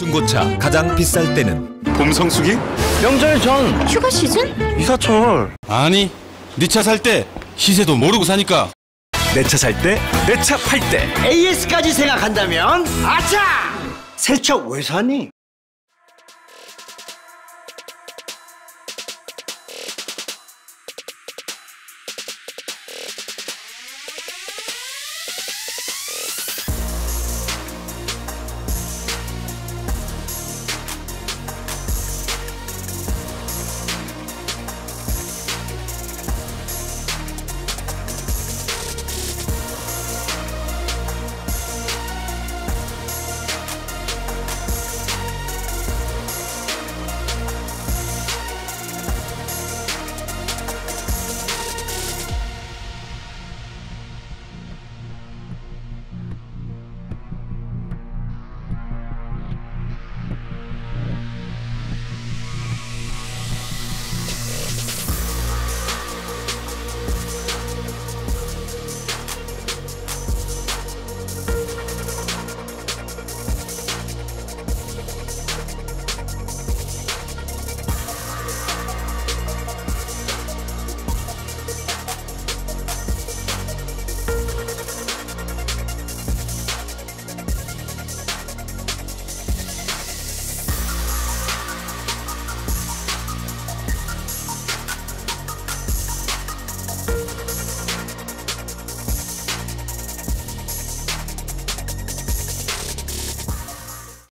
중고차 가장 비쌀 때는 봄 성수기? 명절 전 휴가 시즌? 이사철 아니 네 차 살 때 시세도 모르고 사니까 내 차 살 때 내 차 팔 때 AS까지 생각한다면 아차! 새 차 왜 사니?